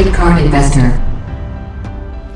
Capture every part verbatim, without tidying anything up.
Graded Card Investor.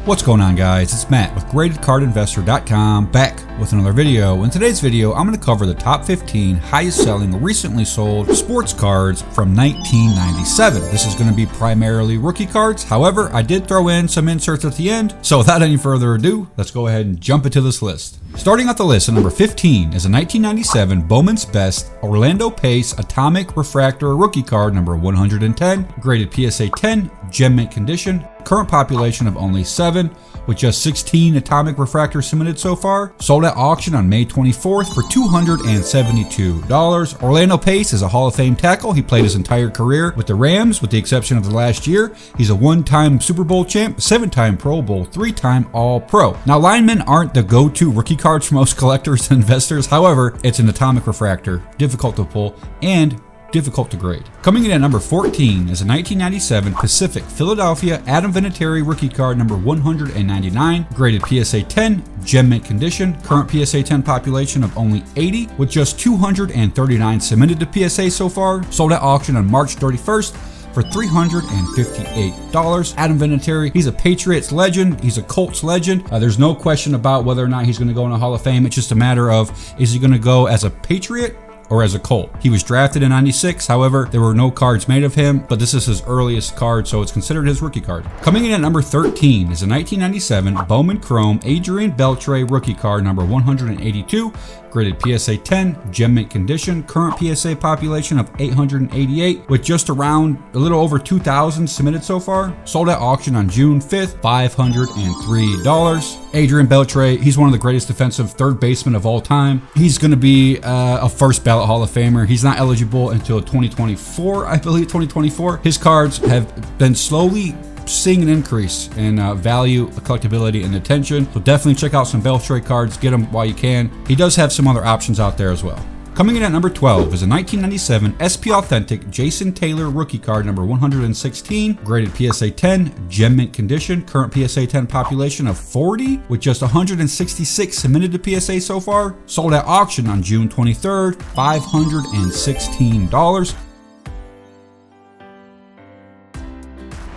What's going on, guys? It's Matt with Graded Card Investor dot com, back with another video. In today's video, I'm going to cover the top fifteen highest selling recently sold sports cards from nineteen ninety-seven. This is going to be primarily rookie cards. However, I did throw in some inserts at the end. So without any further ado, let's go ahead and jump into this list. Starting off the list at number fifteen is a nineteen ninety-seven Bowman's Best Orlando Pace Atomic Refractor Rookie Card number one hundred ten, graded P S A ten, gem mint condition, current population of only seven, with just sixteen Atomic Refractors submitted so far. Sold at auction on May twenty-fourth for two hundred seventy-two dollars. Orlando Pace is a Hall of Fame tackle. He played his entire career with the Rams, with the exception of the last year. He's a one-time Super Bowl champ, seven-time Pro Bowl, three-time All-Pro. Now, linemen aren't the go-to rookie cards for most collectors and investors. However, it's an Atomic Refractor, difficult to pull, and difficult to grade. Coming in at number fourteen is a nineteen ninety-seven Pacific Philadelphia Adam Vinatieri Rookie Card number one hundred ninety-nine, graded P S A ten, gem mint condition, current P S A ten population of only eighty, with just two hundred thirty-nine submitted to P S A so far. Sold at auction on March thirty-first for three hundred fifty-eight dollars. Adam Vinatieri, he's a Patriots legend. He's a Colts legend. Uh, there's no question about whether or not he's going to go in the Hall of Fame. It's just a matter of, is he going to go as a Patriot or as a Colt? He was drafted in ninety-six, however, there were no cards made of him, but this is his earliest card, so it's considered his rookie card. Coming in at number thirteen is a nineteen ninety-seven Bowman Chrome Adrian Beltre Rookie Card number one hundred eighty-two, graded P S A ten, gem mint condition, current P S A population of eight hundred eighty-eight, with just around a little over two thousand submitted so far. Sold at auction on June fifth, five hundred three dollars. Adrian Beltre, he's one of the greatest defensive third basemen of all time. He's going to be uh, a first ballot Hall of Famer. He's not eligible until twenty twenty-four, I believe, twenty twenty-four. His cards have been slowly seeing an increase in uh, value, collectability, and attention. So definitely check out some Beltre cards. Get them while you can. He does have some other options out there as well. Coming in at number twelve is a nineteen ninety-seven S P Authentic Jason Taylor Rookie Card number one hundred sixteen, graded P S A ten, gem mint condition, current P S A ten population of forty, with just one hundred sixty-six submitted to P S A so far. Sold at auction on June twenty-third, five hundred sixteen dollars.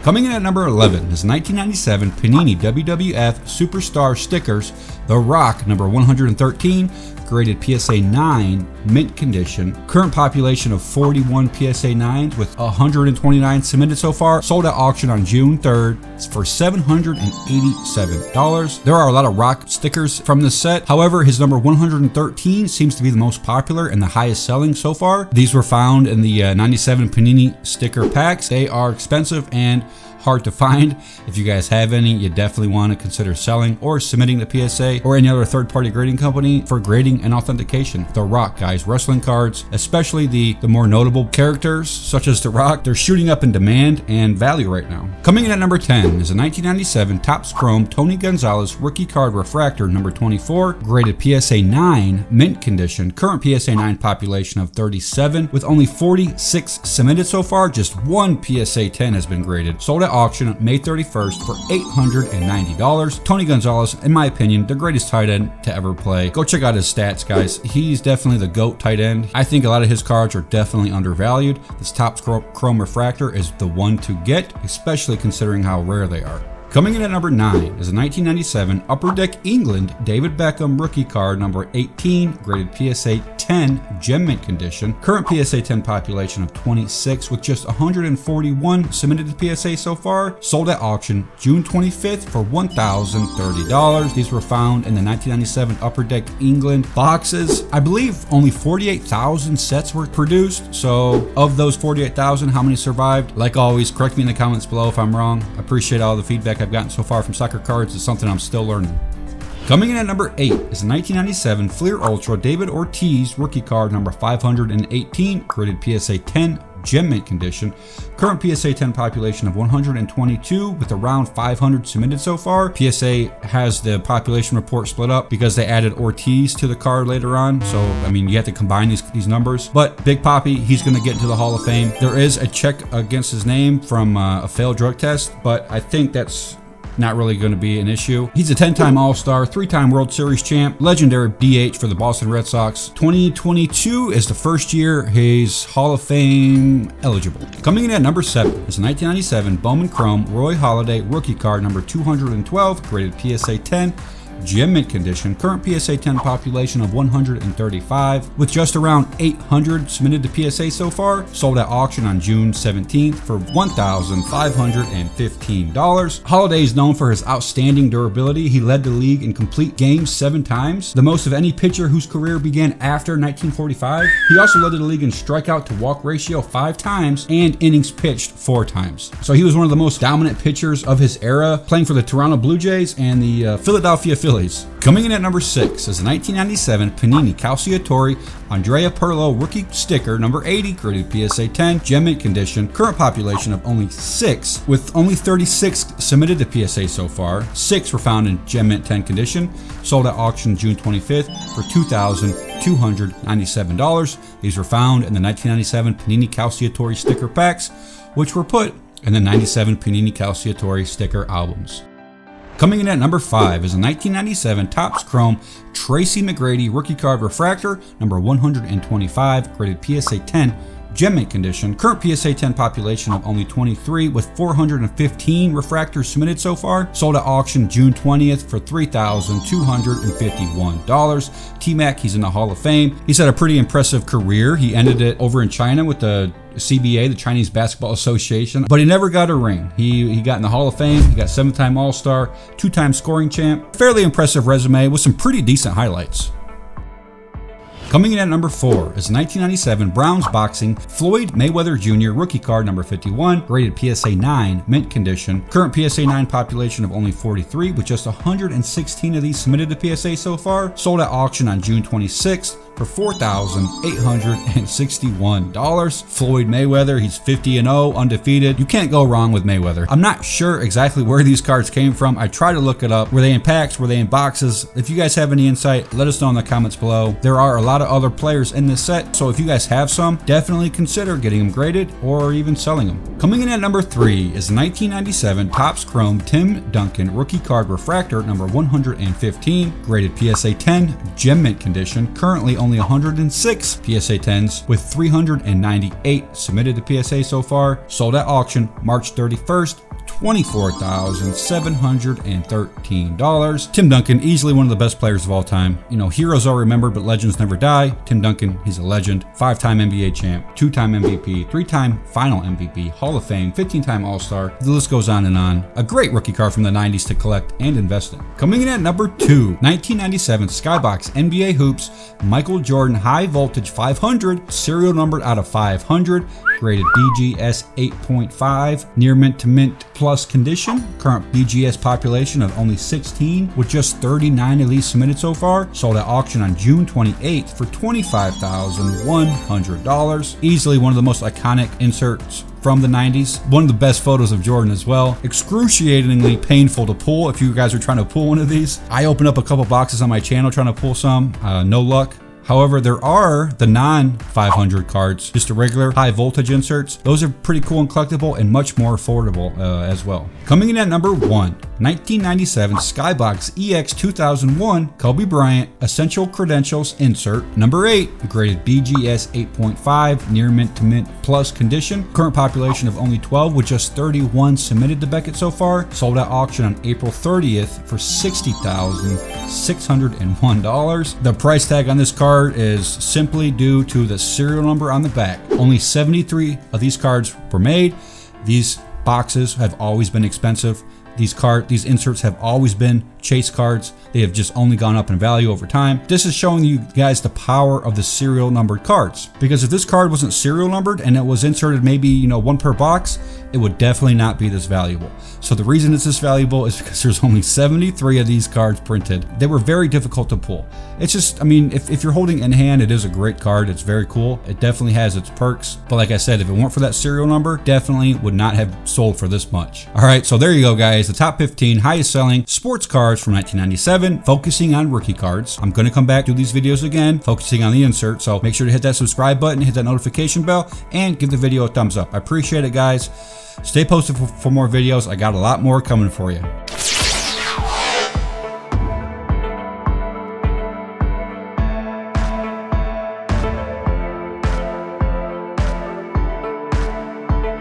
Coming in at number eleven is nineteen ninety-seven Panini W W F Superstar Stickers The Rock number one hundred thirteen, graded P S A nine, mint condition, current population of forty-one P S A nines, with one hundred twenty-nine submitted so far. Sold at auction on June third for seven hundred eighty-seven dollars. There are a lot of Rock stickers from this set. However, his number one hundred thirteen seems to be the most popular and the highest selling so far. These were found in the uh, ninety-seven Panini sticker packs. They are expensive and hard to find. If you guys have any, you definitely want to consider selling or submitting to P S A or any other third-party grading company for grading and authentication. The Rock, guys, wrestling cards, especially the, the more notable characters such as The Rock, they're shooting up in demand and value right now. Coming in at number ten is a nineteen ninety-seven Topps Chrome Tony Gonzalez Rookie Card Refractor number twenty-four, graded P S A nine, mint condition, current P S A nine population of thirty-seven, with only forty-six submitted so far. Just one P S A ten has been graded. Sold at auction May thirty-first for eight hundred ninety dollars. Tony Gonzalez, in my opinion, the greatest tight end to ever play. Go check out his stats, guys. He's definitely the GOAT tight end. I think a lot of his cards are definitely undervalued. This Topps Chrome Refractor is the one to get, especially considering how rare they are. Coming in at number nine is a nineteen ninety-seven Upper Deck England David Beckham Rookie Card number eighteen, graded P S A ten, gem mint condition, current P S A ten population of twenty-six, with just one hundred forty-one submitted to P S A so far. Sold at auction June twenty-fifth for one thousand thirty dollars. These were found in the nineteen ninety-seven Upper Deck England boxes. I believe only forty-eight thousand sets were produced. So of those forty-eight thousand, how many survived? Like always, correct me in the comments below if I'm wrong. I appreciate all the feedback I've gotten so far from soccer cards. It's something I'm still learning. Coming in at number eight is a nineteen ninety-seven Fleer Ultra David Ortiz Rookie Card number five hundred eighteen, graded P S A ten, gem mint condition, current P S A ten population of one hundred twenty-two, with around five hundred submitted so far. P S A has the population report split up because they added Ortiz to the card later on, so I mean, you have to combine these these numbers. But Big Poppy, he's going to get into the Hall of Fame. There is a check against his name from uh, a failed drug test, but I think that's not really going to be an issue. He's a ten-time All-Star, three-time World Series champ, legendary D H for the Boston Red Sox. twenty twenty-two is the first year he's Hall of Fame eligible. Coming in at number seven is nineteen ninety-seven Bowman Chrome Roy Halladay rookie card number two hundred twelve, graded P S A ten. Gem mint condition, current P S A ten population of one hundred thirty-five, with just around eight hundred submitted to P S A so far. Sold at auction on June seventeenth for one thousand five hundred fifteen dollars. Halladay is known for his outstanding durability. He led the league in complete games seven times, the most of any pitcher whose career began after nineteen forty-five. He also led the league in strikeout to walk ratio five times and innings pitched four times. So he was one of the most dominant pitchers of his era, playing for the Toronto Blue Jays and the uh, Philadelphia Phillies. Phillies. Coming in at number six is the nineteen ninety-seven Panini Calciatori Andrea Pirlo rookie sticker number eighty, graded P S A ten, gem mint condition, current population of only six, with only thirty-six submitted to P S A so far. Six were found in gem mint ten condition, sold at auction June twenty-fifth for two thousand two hundred ninety-seven dollars. These were found in the nineteen ninety-seven Panini Calciatori sticker packs, which were put in the ninety-seven Panini Calciatori sticker albums. Coming in at number five is a nineteen ninety-seven Topps Chrome Tracy McGrady rookie card refractor, number one hundred twenty-five, graded P S A ten, gem mint condition, current P S A ten population of only twenty-three, with four hundred fifteen refractors submitted so far. Sold at auction June twentieth for three thousand two hundred fifty-one dollars. T-Mac, he's in the Hall of Fame. He's had a pretty impressive career. He ended it over in China with the C B A, the Chinese Basketball Association, but he never got a ring. He, he got in the Hall of Fame, he got seven-time All-Star, two-time scoring champ. Fairly impressive resume with some pretty decent highlights. Coming in at number four is nineteen ninety-seven Browns boxing Floyd Mayweather Junior rookie card number fifty-one, graded P S A nine, mint condition, current P S A nine population of only forty-three, with just one hundred sixteen of these submitted to P S A so far. Sold at auction on June twenty-sixth for four thousand eight hundred sixty-one dollars. Floyd Mayweather, he's fifty and oh, undefeated. You can't go wrong with Mayweather. I'm not sure exactly where these cards came from. I try to look it up. Were they in packs? Were they in boxes? If you guys have any insight, let us know in the comments below. There are a lot of other players in this set, so if you guys have some, definitely consider getting them graded or even selling them. Coming in at number three is nineteen ninety-seven Topps Chrome Tim Duncan rookie card refractor number one hundred fifteen, graded P S A ten, gem mint condition, currently only Only one hundred six P S A tens, with three hundred ninety-eight submitted to P S A so far. Sold at auction March thirty-first, twenty-four thousand seven hundred thirteen dollars. Tim Duncan, easily one of the best players of all time. You know, heroes are remembered, but legends never die. Tim Duncan, he's a legend. Five-time N B A champ, two-time M V P, three-time final M V P, Hall of Fame, fifteen-time All-Star. The list goes on and on. A great rookie card from the nineties to collect and invest in. Coming in at number two, nineteen ninety-seven Skybox N B A Hoops Michael Jordan High Voltage five hundred, serial numbered out of five hundred, graded D G S eight point five, near mint to mint plus condition, current D G S population of only sixteen, with just thirty-nine of these submitted so far. Sold at auction on June twenty-eighth for twenty-five thousand one hundred dollars. Easily one of the most iconic inserts from the nineties. One of the best photos of Jordan as well. Excruciatingly painful to pull if you guys are trying to pull one of these. I opened up a couple boxes on my channel trying to pull some. Uh, no luck. However, there are the non five hundred cards, just the regular high voltage inserts. Those are pretty cool and collectible and much more affordable uh, as well. Coming in at number one, nineteen ninety-seven Skybox E X two thousand one Kobe Bryant Essential Credentials Insert, number eight, graded B G S eight point five, near mint to mint plus condition, current population of only twelve, with just thirty-one submitted to Beckett so far. Sold at auction on April thirtieth for sixty thousand six hundred one dollars. The price tag on this card is simply due to the serial number on the back. Only seventy-three of these cards were made. These boxes have always been expensive. These card, these inserts have always been chase cards. They have just only gone up in value over time. This is showing you guys the power of the serial numbered cards, because if this card wasn't serial numbered and it was inserted maybe, you know, one per box, it would definitely not be this valuable. So the reason it's this valuable is because there's only seventy-three of these cards printed. They were very difficult to pull. It's just, I mean, if, if you're holding in hand, it is a great card. It's very cool. It definitely has its perks. But like I said, if it weren't for that serial number, definitely would not have sold for this much. All right, so there you go, guys. The top fifteen highest selling sports cards from nineteen ninety-seven, focusing on rookie cards. I'm going to come back, do these videos again, focusing on the insert. So make sure to hit that subscribe button, hit that notification bell, and give the video a thumbs up. I appreciate it, guys. Stay posted for, for more videos. I got a lot more coming for you.